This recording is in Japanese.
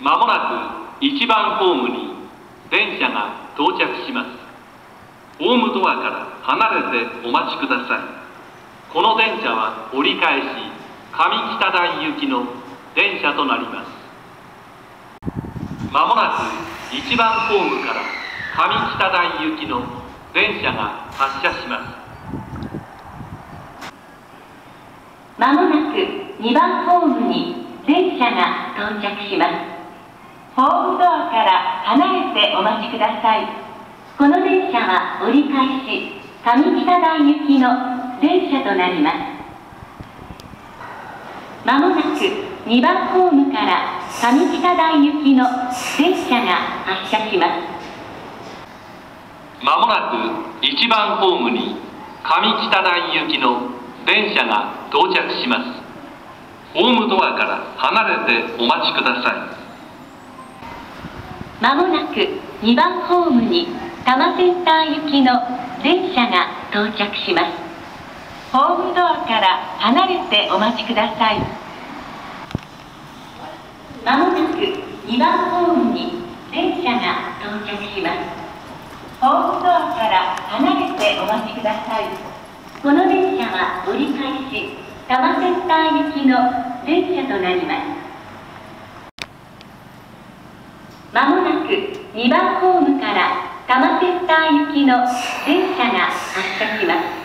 まもなく1番ホームに電車が到着します。ホームドアから離れてお待ちください。この電車は折り返し上北台行きの電車となります。まもなく1番ホームから上北台行きの電車が発車します。まもなく2番ホームに電車が到着します。ホームドアから離れてお待ちください。この電車は折り返し上北台行きの電車となります。まもなく2番ホームから上北台行きの電車が発車します。まもなく1番ホームに上北台行きの電車が到着します。ホームドアから離れてお待ちください。まもなく2番ホームに多摩センター行きの電車が到着します。ホームドアから離れてお待ちください。まもなく2番ホームに電車が到着します。ホームドアから離れてお待ちください。この電車は折り返し多摩センター行きの電車となります。まもなく2番ホームから多摩センター行きの電車が発車します。